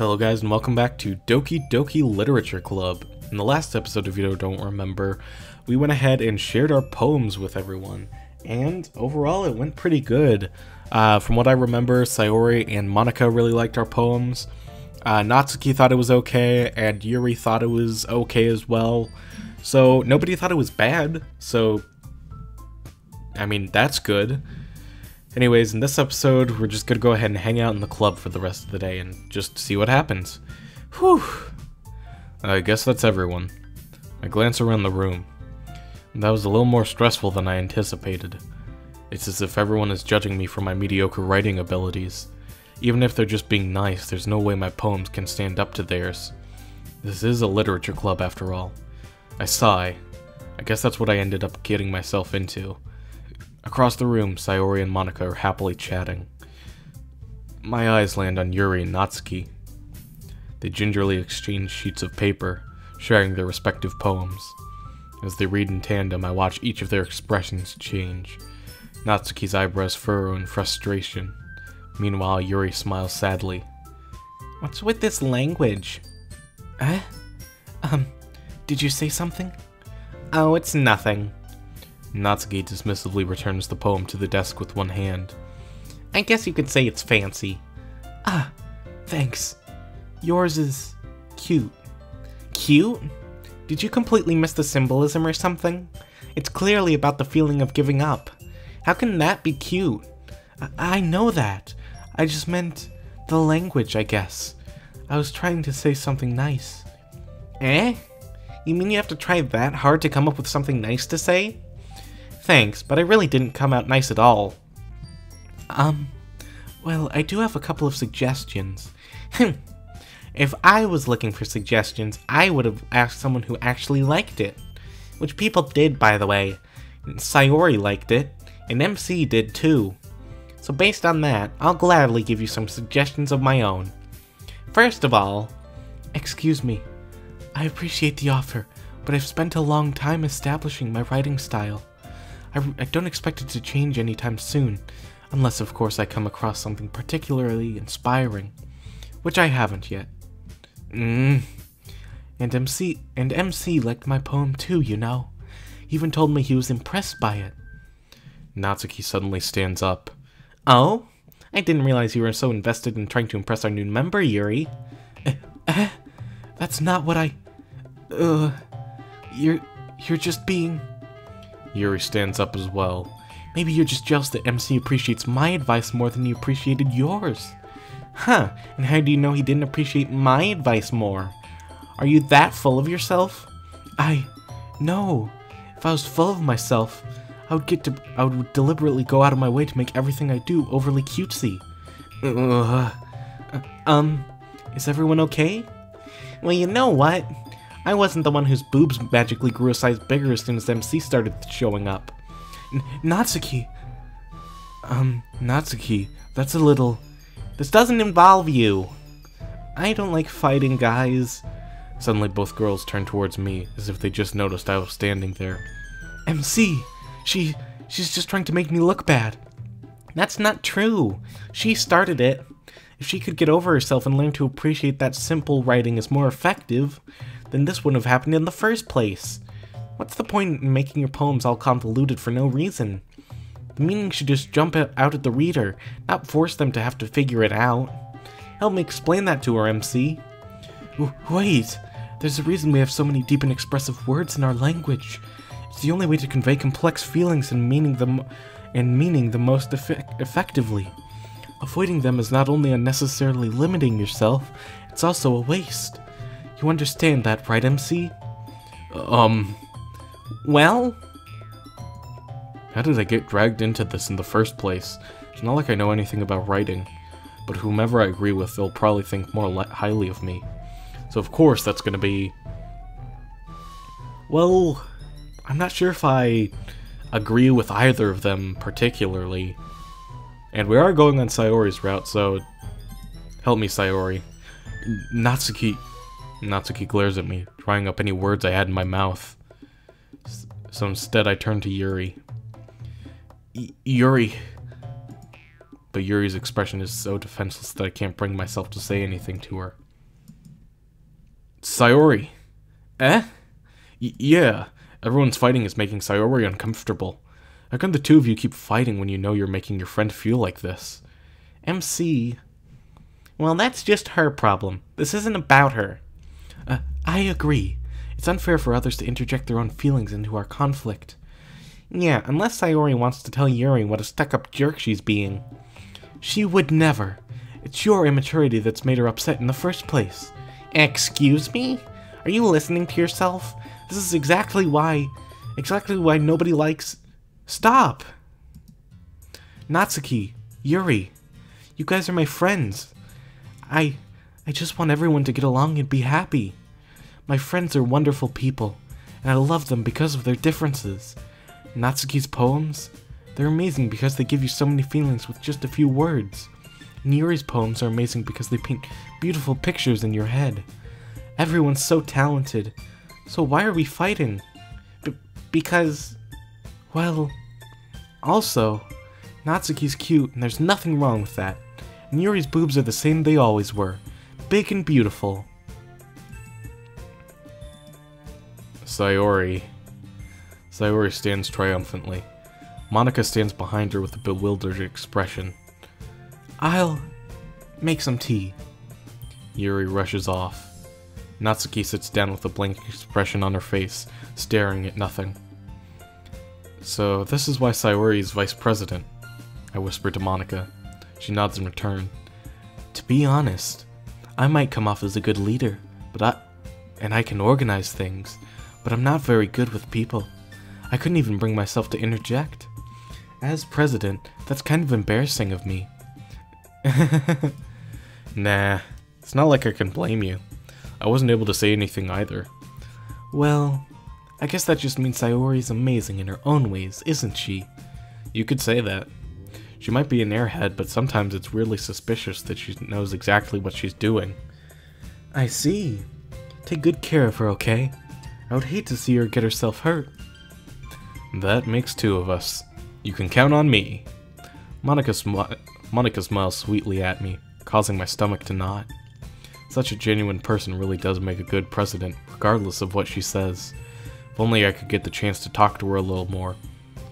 Hello guys and welcome back to Doki Doki Literature Club. In the last episode, if you don't remember, we went ahead and shared our poems with everyone, and overall it went pretty good. From what I remember, Sayori and Monika really liked our poems, Natsuki thought it was okay, and Yuri thought it was okay as well. So nobody thought it was bad, so I mean, that's good. Anyways, in this episode, we're just gonna go ahead and hang out in the club for the rest of the day and just see what happens. Whew! I guess that's everyone. I glance around the room. That was a little more stressful than I anticipated. It's as if everyone is judging me for my mediocre writing abilities. Even if they're just being nice, there's no way my poems can stand up to theirs. This is a literature club after all. I sigh. I guess that's what I ended up getting myself into. Across the room, Sayori and Monika are happily chatting. My eyes land on Yuri and Natsuki. They gingerly exchange sheets of paper, sharing their respective poems. As they read in tandem, I watch each of their expressions change. Natsuki's eyebrows furrow in frustration. Meanwhile, Yuri smiles sadly. What's with this language? Eh? Did you say something? Oh, it's nothing. Natsuki dismissively returns the poem to the desk with one hand. I guess you could say it's fancy. Ah, thanks. Yours is cute. Cute? Did you completely miss the symbolism or something? It's clearly about the feeling of giving up. How can that be cute? I know that. I just meant the language, I guess. I was trying to say something nice. Eh? You mean you have to try that hard to come up with something nice to say? Thanks, but I really didn't come out nice at all. Well, I do have a couple of suggestions. If I was looking for suggestions, I would have asked someone who actually liked it. Which people did, by the way. Sayori liked it, and MC did too. So based on that, I'll gladly give you some suggestions of my own. First of all, excuse me, I appreciate the offer, but I've spent a long time establishing my writing style. I don't expect it to change anytime soon, unless of course I come across something particularly inspiring, which I haven't yet. And MC liked my poem too, you know. He even told me he was impressed by it. Natsuki suddenly stands up. Oh? I didn't realize you were so invested in trying to impress our new member, Yuri. That's not what I... You're just being... Yuri stands up as well. Maybe you're just jealous that MC appreciates my advice more than he appreciated yours. Huh, and how do you know he didn't appreciate my advice more? Are you that full of yourself? No. If I was full of myself, I would deliberately go out of my way to make everything I do overly cutesy. Is everyone okay? Well, you know what? I wasn't the one whose boobs magically grew a size bigger as soon as MC started showing up. Natsuki! Natsuki, that's a little... This doesn't involve you! I don't like fighting, guys. Suddenly both girls turn towards me, as if they just noticed I was standing there. MC! She's just trying to make me look bad. That's not true! She started it. If she could get over herself and learn to appreciate that simple writing is more effective, then this wouldn't have happened in the first place. What's the point in making your poems all convoluted for no reason? The meaning should just jump out at the reader, not force them to have to figure it out. Help me explain that to her, MC. Wait, there's a reason we have so many deep and expressive words in our language. It's the only way to convey complex feelings and meaning the most effectively. Avoiding them is not only unnecessarily limiting yourself, it's also a waste. You understand that, right, MC? Well? How did I get dragged into this in the first place? It's not like I know anything about writing, but whomever I agree with, they'll probably think more highly of me. So of course that's gonna be... Well, I'm not sure if I agree with either of them particularly. And we are going on Sayori's route, so... Help me, Sayori. Natsuki glares at me, drying up any words I had in my mouth. So instead I turn to Yuri. Yuri... But Yuri's expression is so defenseless that I can't bring myself to say anything to her. Sayori. Eh? Yeah. Everyone's fighting is making Sayori uncomfortable. How come the two of you keep fighting when you know you're making your friend feel like this? MC. Well, that's just her problem. This isn't about her. I agree. It's unfair for others to interject their own feelings into our conflict. Yeah, unless Sayori wants to tell Yuri what a stuck-up jerk she's being. She would never. It's your immaturity that's made her upset in the first place. Excuse me? Are you listening to yourself? This is exactly why nobody likes... Stop! Natsuki, Yuri, you guys are my friends. I just want everyone to get along and be happy. My friends are wonderful people, and I love them because of their differences. Natsuki's poems, they're amazing because they give you so many feelings with just a few words. And Yuri's poems are amazing because they paint beautiful pictures in your head. Everyone's so talented, so why are we fighting? Because, well, also, Natsuki's cute and there's nothing wrong with that. And Yuri's boobs are the same they always were, big and beautiful. Sayori. Sayori stands triumphantly. Monika stands behind her with a bewildered expression. I'll make some tea. Yuri rushes off. Natsuki sits down with a blank expression on her face, staring at nothing. So this is why Sayori is vice president, I whisper to Monika. She nods in return. To be honest, I might come off as a good leader, but I can organize things, but I'm not very good with people. I couldn't even bring myself to interject. As president, that's kind of embarrassing of me. Nah, it's not like I can blame you. I wasn't able to say anything either. Well, I guess that just means Sayori's amazing in her own ways, isn't she? You could say that. She might be an airhead, but sometimes it's weirdly suspicious that she knows exactly what she's doing. I see. Take good care of her, okay? I would hate to see her get herself hurt. That makes two of us. You can count on me. Monika smiles sweetly at me, causing my stomach to knot. Such a genuine person really does make a good president, regardless of what she says. If only I could get the chance to talk to her a little more.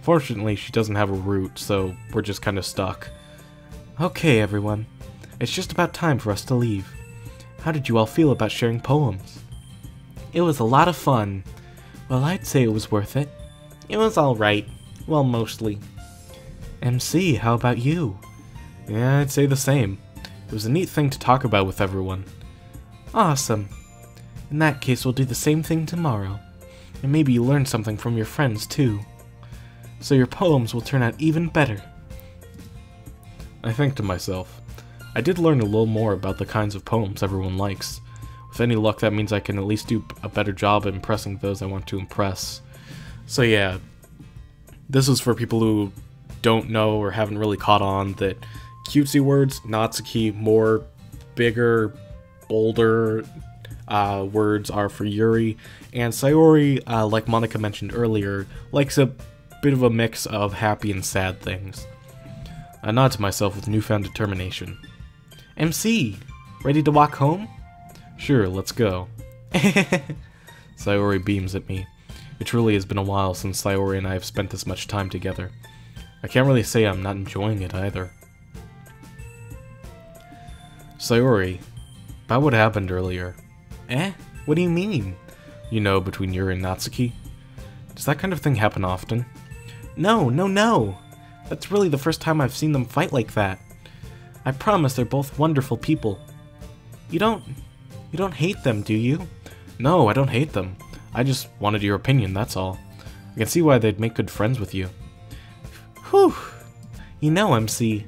Fortunately, she doesn't have a route, so we're just kind of stuck. Okay, everyone. It's just about time for us to leave. How did you all feel about sharing poems? It was a lot of fun. Well, I'd say it was worth it. It was alright. Well, mostly. MC, how about you? Yeah, I'd say the same. It was a neat thing to talk about with everyone. Awesome. In that case, we'll do the same thing tomorrow. And maybe you learn something from your friends, too. So your poems will turn out even better. I think to myself, I did learn a little more about the kinds of poems everyone likes. With any luck, that means I can at least do a better job at impressing those I want to impress. So yeah, this is for people who don't know or haven't really caught on that cutesy words, Natsuki, more, bigger, bolder words are for Yuri, and Sayori, like Monika mentioned earlier, likes a bit of a mix of happy and sad things. I nod to myself with newfound determination. MC, ready to walk home? Sure, let's go. Sayori beams at me. It truly has been a while since Sayori and I have spent this much time together. I can't really say I'm not enjoying it either. Sayori, about what happened earlier. Eh? What do you mean? You know, between Yuri and Natsuki. Does that kind of thing happen often? No! That's really the first time I've seen them fight like that. I promise they're both wonderful people. You don't hate them, do you? No, I don't hate them. I just wanted your opinion, that's all. I can see why they'd make good friends with you. Whew! You know, MC,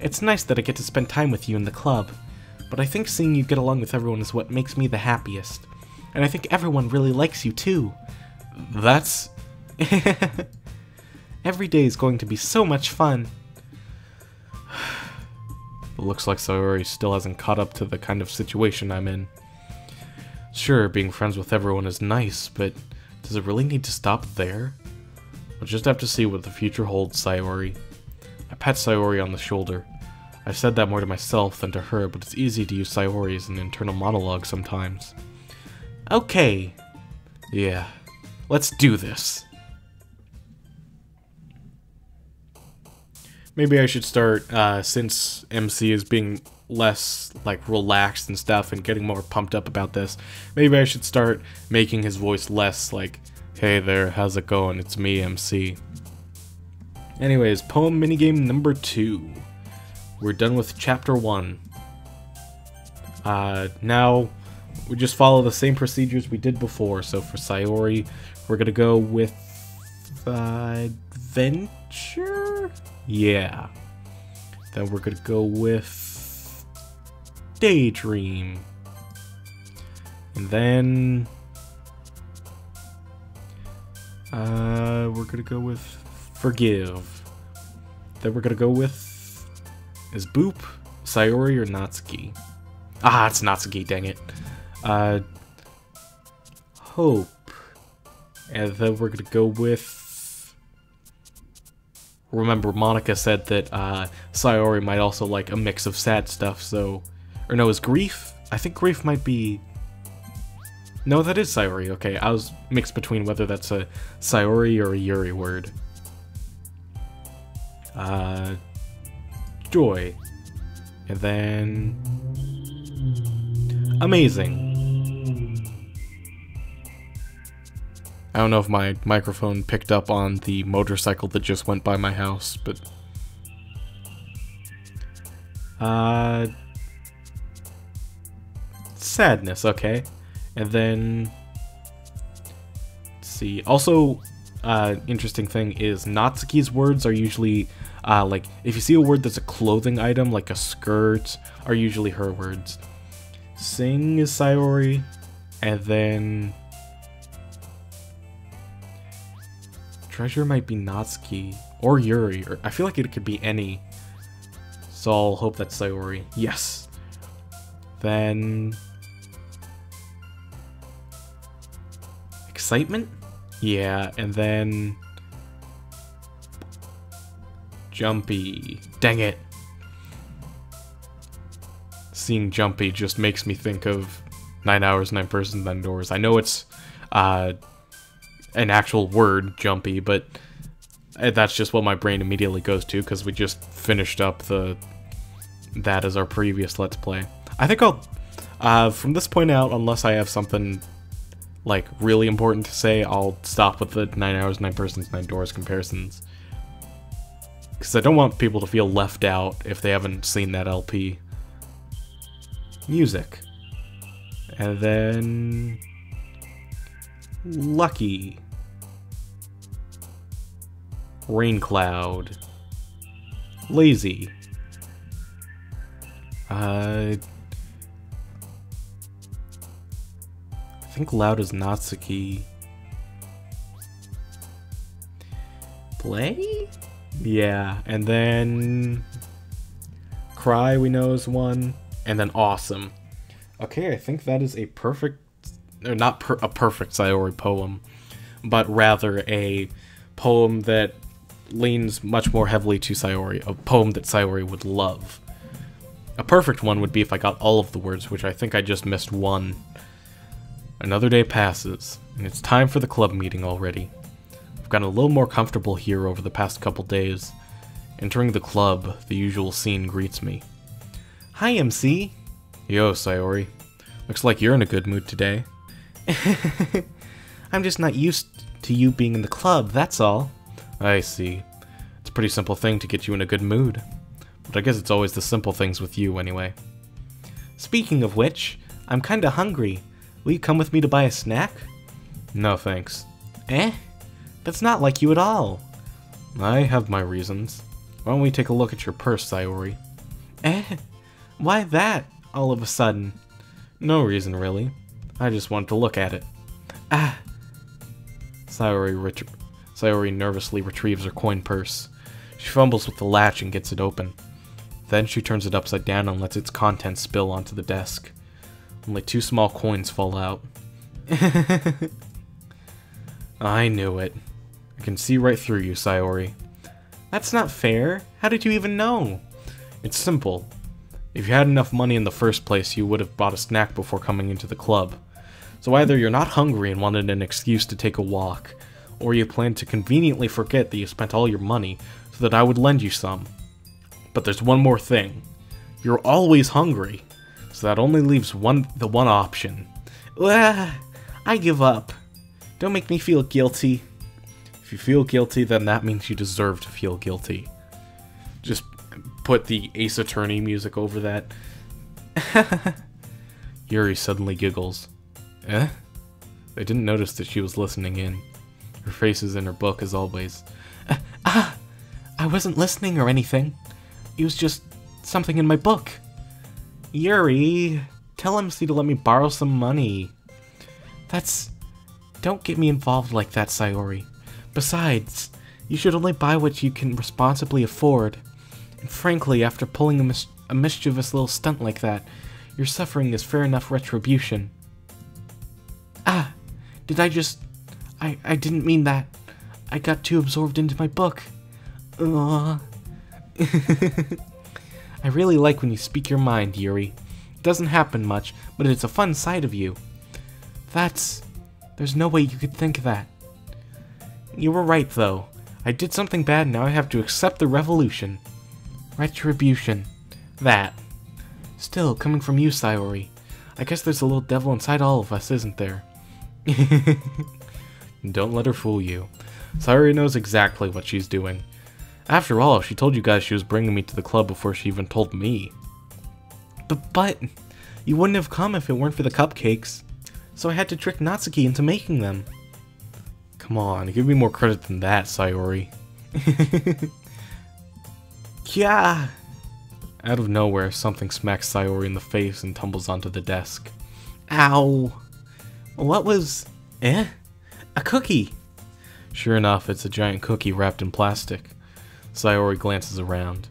it's nice that I get to spend time with you in the club, but I think seeing you get along with everyone is what makes me the happiest. And I think everyone really likes you, too. That's... Every day is going to be so much fun. It looks like Sayori still hasn't caught up to the kind of situation I'm in. Sure, being friends with everyone is nice, but does it really need to stop there? We'll just have to see what the future holds, Sayori. I pat Sayori on the shoulder. I've said that more to myself than to her, but it's easy to use Sayori as an internal monologue sometimes. Okay. Yeah. Let's do this. Maybe I should start, since MC is being less, like, relaxed and stuff and getting more pumped up about this, maybe I should start making his voice less, like, hey there, how's it going? It's me, MC. Anyways, poem minigame number 2. We're done with chapter 1. Now, we just follow the same procedures we did before, so for Sayori, we're gonna go with, adventure? Yeah. Then we're gonna go with Daydream. And then we're gonna go with Forgive. Then we're gonna go with, is Boop, Sayori, or Natsuki? Ah, it's Natsuki, dang it. Hope. And then we're gonna go with, remember, Monika said that Sayori might also like a mix of sad stuff, so... Or no, is Grief? I think Grief might be... No, that is Sayori, okay. I was mixed between whether that's a Sayori or a Yuri word. Joy. And then... Amazing. I don't know if my microphone picked up on the motorcycle that just went by my house, but... Sadness, okay. And then... Let's see. Also, interesting thing is Natsuki's words are usually, like, if you see a word that's a clothing item, like a skirt, are usually her words. Sing is Sayori, and then... Treasure might be Natsuki, or Yuri, or I feel like it could be any. So I'll hope that's Sayori. Yes! Then... Excitement? Yeah, and then... Jumpy. Dang it! Seeing Jumpy just makes me think of 9 Hours, Nine Persons, Nine Doors. I know it's, an actual word, Jumpy, but that's just what my brain immediately goes to, because we just finished up that as our previous Let's Play. I think I'll, from this point out, unless I have something, like, really important to say, I'll stop with the 9 Hours, 9 Persons, 9 Doors comparisons. Because I don't want people to feel left out if they haven't seen that LP. Music. And then... Lucky. Rain Cloud. Lazy. I think Loud is Natsuki. Play? Yeah, and then Cry we know is one, and then Awesome. Okay, I think that is a perfect, or not a perfect Sayori poem, but rather a poem that leans much more heavily to Sayori, a poem that Sayori would love. A perfect one would be if I got all of the words, which I think I just missed one. Another day passes, and it's time for the club meeting already. I've gotten a little more comfortable here over the past couple days. Entering the club, the usual scene greets me. Hi, MC! Yo, Sayori. Looks like you're in a good mood today. I'm just not used to you being in the club, that's all. I see. It's a pretty simple thing to get you in a good mood. But I guess it's always the simple things with you, anyway. Speaking of which, I'm kinda hungry. Will you come with me to buy a snack? No, thanks. Eh? That's not like you at all. I have my reasons. Why don't we take a look at your purse, Sayori? Eh? Why that, all of a sudden? No reason, really. I just wanted to look at it. Ah! Sayori nervously retrieves her coin purse. She fumbles with the latch and gets it open. Then she turns it upside down and lets its contents spill onto the desk. Only 2 small coins fall out. I knew it. I can see right through you, Sayori. That's not fair. How did you even know? It's simple. If you had enough money in the first place, you would have bought a snack before coming into the club. So either you're not hungry and wanted an excuse to take a walk, or you planned to conveniently forget that you spent all your money so that I would lend you some. But there's one more thing. You're always hungry, so that only leaves the one option. I give up. Don't make me feel guilty. If you feel guilty, then that means you deserve to feel guilty. Just put the Ace Attorney music over that. Yuri suddenly giggles. Eh? They didn't notice that she was listening in. Her face is in her book, as always. I wasn't listening or anything. It was just something in my book. Yuri, tell MC to let me borrow some money. Don't get me involved like that, Sayori. Besides, you should only buy what you can responsibly afford. And frankly, after pulling a mischievous little stunt like that, your suffering is fair enough retribution. Did I just... I didn't mean that. I got too absorbed into my book. I really like when you speak your mind, Yuri. It doesn't happen much, but it's a fun side of you. There's no way you could think that. You were right, though. I did something bad, now I have to accept the revolution. Retribution. That. Still, coming from you, Sayori, I guess there's a little devil inside all of us, isn't there? Don't let her fool you. Sayori knows exactly what she's doing. After all, she told you guys she was bringing me to the club before she even told me. But you wouldn't have come if it weren't for the cupcakes. So I had to trick Natsuki into making them. Come on, give me more credit than that, Sayori. Yeah. Out of nowhere, something smacks Sayori in the face and tumbles onto the desk. Ow! What was... eh? A cookie! Sure enough, it's a giant cookie wrapped in plastic. Sayori glances around.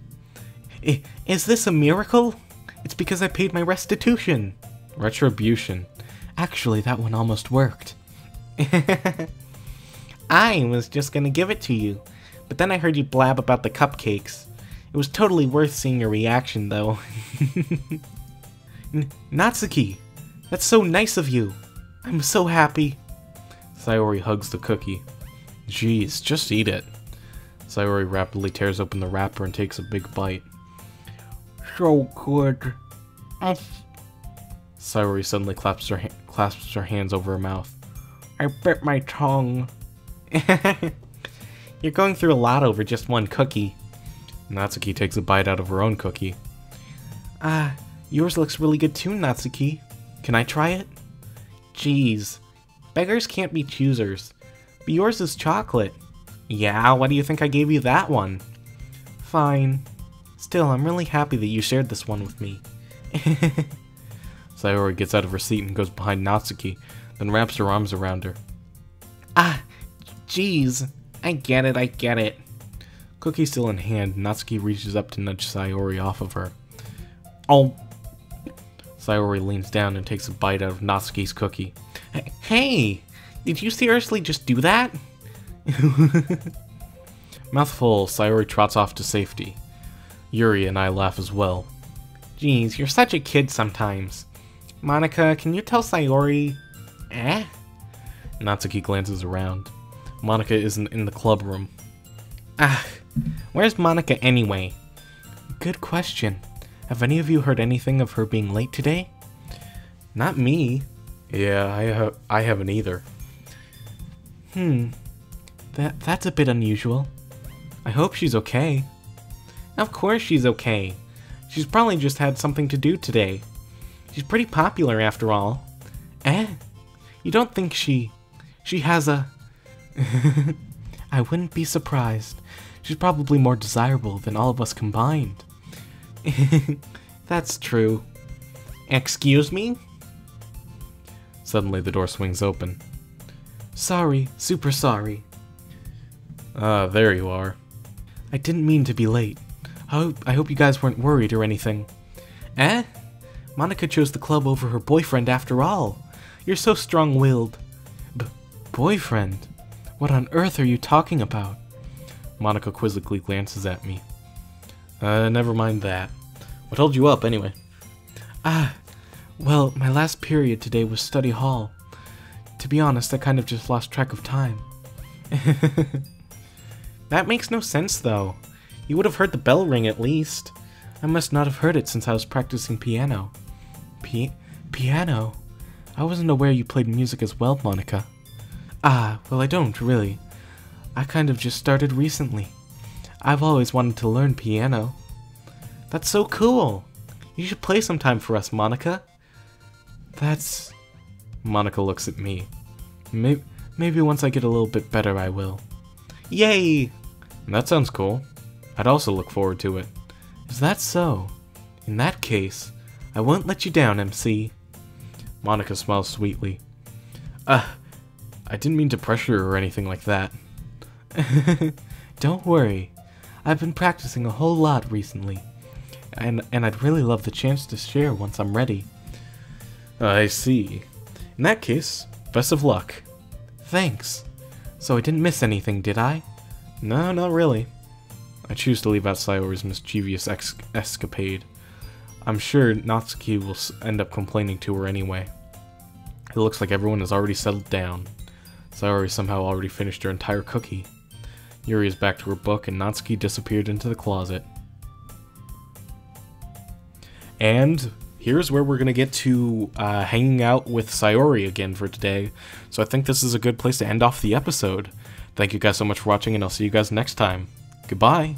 Is this a miracle? It's because I paid my restitution! Retribution. Actually, that one almost worked. I was just gonna give it to you, but then I heard you blab about the cupcakes. It was totally worth seeing your reaction, though. Natsuki! That's so nice of you! I'm so happy! Sayori hugs the cookie. Jeez, just eat it. Sayori rapidly tears open the wrapper and takes a big bite. So good. Sayori suddenly clasps her hands over her mouth. I bit my tongue. You're going through a lot over just one cookie. Natsuki takes a bite out of her own cookie. Yours looks really good too, Natsuki. Can I try it? Jeez. Beggars can't be choosers. But yours is chocolate. Yeah, why do you think I gave you that one? Fine. Still, I'm really happy that you shared this one with me. Sayori gets out of her seat and goes behind Natsuki, then wraps her arms around her. Jeez. I get it. Cookie still in hand, Natsuki reaches up to nudge Sayori off of her. Oh. Sayori leans down and takes a bite out of Natsuki's cookie. Hey! Did you seriously just do that? Mouthful, Sayori trots off to safety. Yuri and I laugh as well. Jeez, you're such a kid sometimes. Monika, can you tell Sayori... eh? Natsuki glances around. Monika isn't in the club room. Where's Monika anyway? Good question. Have any of you heard anything of her being late today? Not me. Yeah, I haven't either. That's a bit unusual. I hope she's okay. Of course she's okay. She's probably just had something to do today. She's pretty popular after all. Eh? You don't think she has a... I wouldn't be surprised. She's probably more desirable than all of us combined. That's true. Excuse me? Suddenly the door swings open. Sorry, super sorry. There you are. I didn't mean to be late. I hope you guys weren't worried or anything. Eh? Monika chose the club over her boyfriend after all. You're so strong-willed. Boyfriend? What on earth are you talking about? Monika quizzically glances at me. Never mind that. What held you up, anyway? Well, my last period today was study hall. To be honest, I kind of just lost track of time. That makes no sense, though. You would have heard the bell ring at least. I must not have heard it since I was practicing piano. Piano? I wasn't aware you played music as well, Monica. Ah, well I don't, really. I kind of just started recently. I've always wanted to learn piano. That's so cool! You should play sometime for us, Monica. That's... Monica looks at me. Maybe once I get a little bit better I will. Yay! That sounds cool. I'd also look forward to it. Is that so? In that case, I won't let you down, MC. Monica smiles sweetly. I didn't mean to pressure her or anything like that. Don't worry. I've been practicing a whole lot recently. And I'd really love the chance to share once I'm ready. I see. In that case, best of luck. Thanks. So I didn't miss anything, did I? No, not really. I choose to leave out Sayora's mischievous escapade. I'm sure Natsuki will end up complaining to her anyway. It looks like everyone has already settled down. Sayori somehow already finished her entire cookie. Yuri is back to her book and Natsuki disappeared into the closet. And here's where we're gonna get to hanging out with Sayori again for today. So I think this is a good place to end off the episode. Thank you guys so much for watching and I'll see you guys next time. Goodbye!